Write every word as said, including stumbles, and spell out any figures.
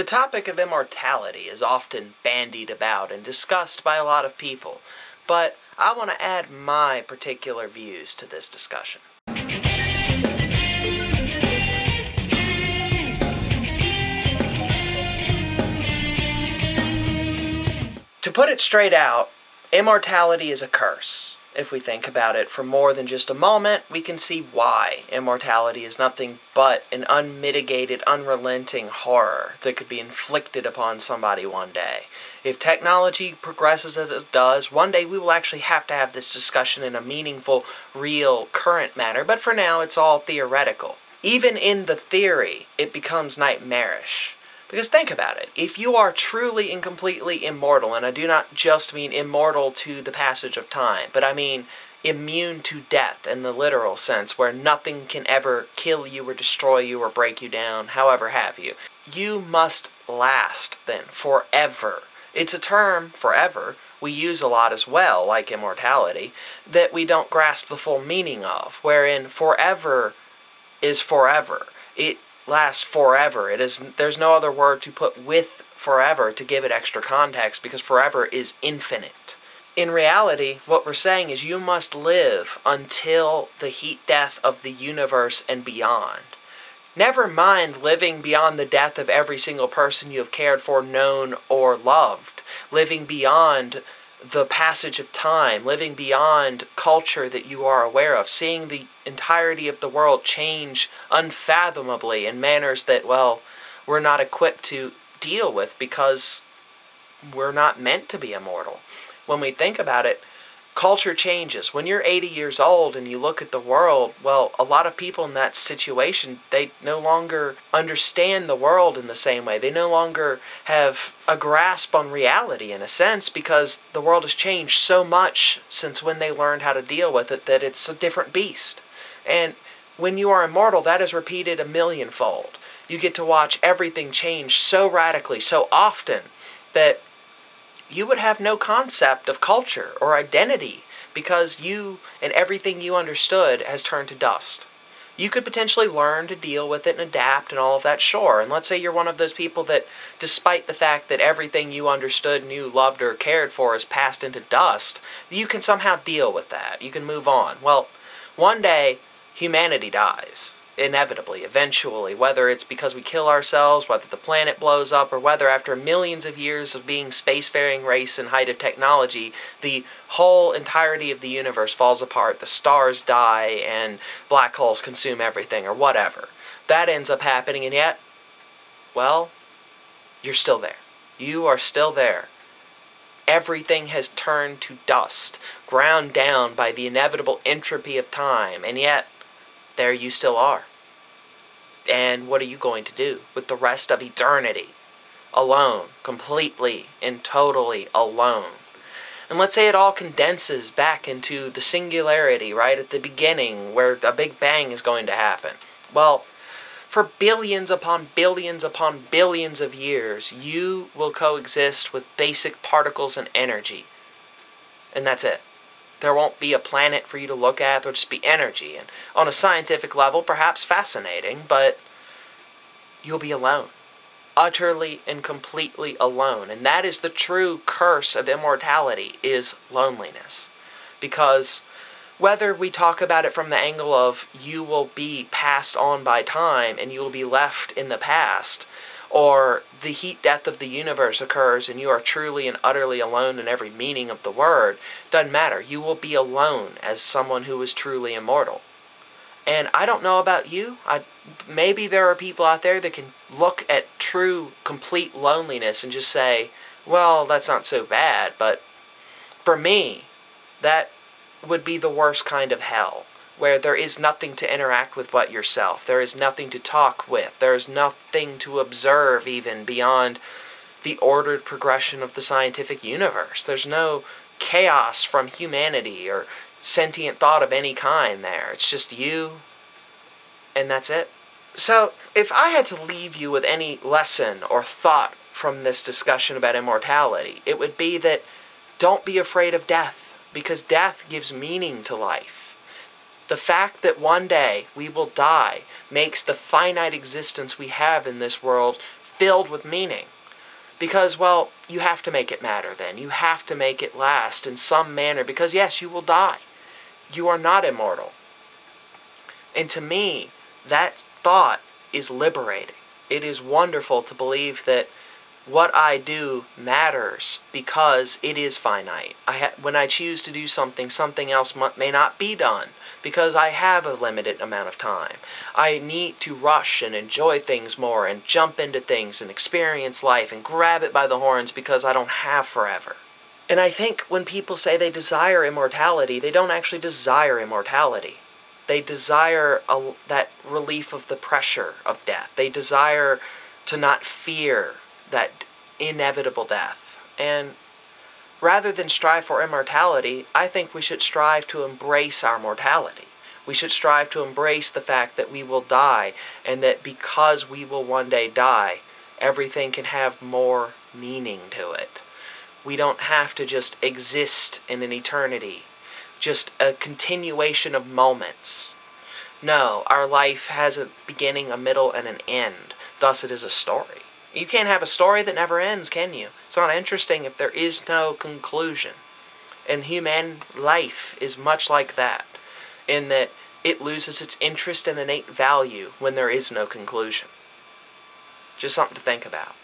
The topic of immortality is often bandied about and discussed by a lot of people, but I want to add my particular views to this discussion. To put it straight out, immortality is a curse. If we think about it for more than just a moment, we can see why immortality is nothing but an unmitigated, unrelenting horror that could be inflicted upon somebody one day. If technology progresses as it does, one day we will actually have to have this discussion in a meaningful, real, current manner, but for now it's all theoretical. Even in the theory, it becomes nightmarish. Because think about it, if you are truly and completely immortal, and I do not just mean immortal to the passage of time, but I mean immune to death in the literal sense, where nothing can ever kill you or destroy you or break you down, however have you, you must last then, forever. It's a term, forever, we use a lot as well, like immortality, that we don't grasp the full meaning of, wherein forever is forever. It lasts forever. It is, there's no other word to put with forever to give it extra context, because forever is infinite. In reality, what we're saying is you must live until the heat death of the universe and beyond. Never mind living beyond the death of every single person you have cared for, known, or loved. Living beyond the passage of time, living beyond culture that you are aware of, seeing the entirety of the world change unfathomably in manners that, well, we're not equipped to deal with because we're not meant to be immortal. When we think about it, culture changes. When you're eighty years old and you look at the world, well, a lot of people in that situation, they no longer understand the world in the same way. They no longer have a grasp on reality, in a sense, because the world has changed so much since when they learned how to deal with it that it's a different beast. And when you are immortal, that is repeated a millionfold. You get to watch everything change so radically, so often, that you would have no concept of culture or identity, because you and everything you understood has turned to dust. You could potentially learn to deal with it and adapt and all of that, sure. And let's say you're one of those people that, despite the fact that everything you understood, knew, loved, or cared for is passed into dust, you can somehow deal with that. You can move on. Well, one day, humanity dies. Inevitably, eventually, whether it's because we kill ourselves, whether the planet blows up, or whether after millions of years of being spacefaring race and height of technology, the whole entirety of the universe falls apart, the stars die, and black holes consume everything, or whatever. That ends up happening, and yet, well, you're still there. You are still there. Everything has turned to dust, ground down by the inevitable entropy of time, and yet, there you still are. And what are you going to do with the rest of eternity? Alone. Completely and totally alone. And let's say it all condenses back into the singularity right at the beginning, where a big bang is going to happen. Well, for billions upon billions upon billions of years, you will coexist with basic particles and energy. And that's it. There won't be a planet for you to look at, there'll just be energy. And on a scientific level, perhaps fascinating, but you'll be alone. Utterly and completely alone. And that is the true curse of immortality, is loneliness. Because whether we talk about it from the angle of you will be passed on by time and you will be left in the past, or the heat death of the universe occurs and you are truly and utterly alone in every meaning of the word, doesn't matter. You will be alone as someone who is truly immortal. And I don't know about you. I, maybe there are people out there that can look at true, complete loneliness and just say, well, that's not so bad. But for me, that would be the worst kind of hell, where there is nothing to interact with but yourself. There is nothing to talk with. There is nothing to observe, even, beyond the ordered progression of the scientific universe. There's no chaos from humanity or sentient thought of any kind there. It's just you, and that's it. So, if I had to leave you with any lesson or thought from this discussion about immortality, it would be that don't be afraid of death, because death gives meaning to life. The fact that one day we will die makes the finite existence we have in this world filled with meaning. Because, well, you have to make it matter then. You have to make it last in some manner. Because, yes, you will die. You are not immortal. And to me, that thought is liberating. It is wonderful to believe that what I do matters because it is finite. I ha when I choose to do something, something else may not be done because I have a limited amount of time. I need to rush and enjoy things more and jump into things and experience life and grab it by the horns because I don't have forever. And I think when people say they desire immortality, they don't actually desire immortality. They desire a, that relief of the pressure of death. They desire to not fear that inevitable death. And rather than strive for immortality, I think we should strive to embrace our mortality. We should strive to embrace the fact that we will die, and that because we will one day die, everything can have more meaning to it. We don't have to just exist in an eternity, just a continuation of moments. No, our life has a beginning, a middle, and an end. Thus, it is a story. You can't have a story that never ends, can you? It's not interesting if there is no conclusion. And human life is much like that, in that it loses its interest and innate value when there is no conclusion. Just something to think about.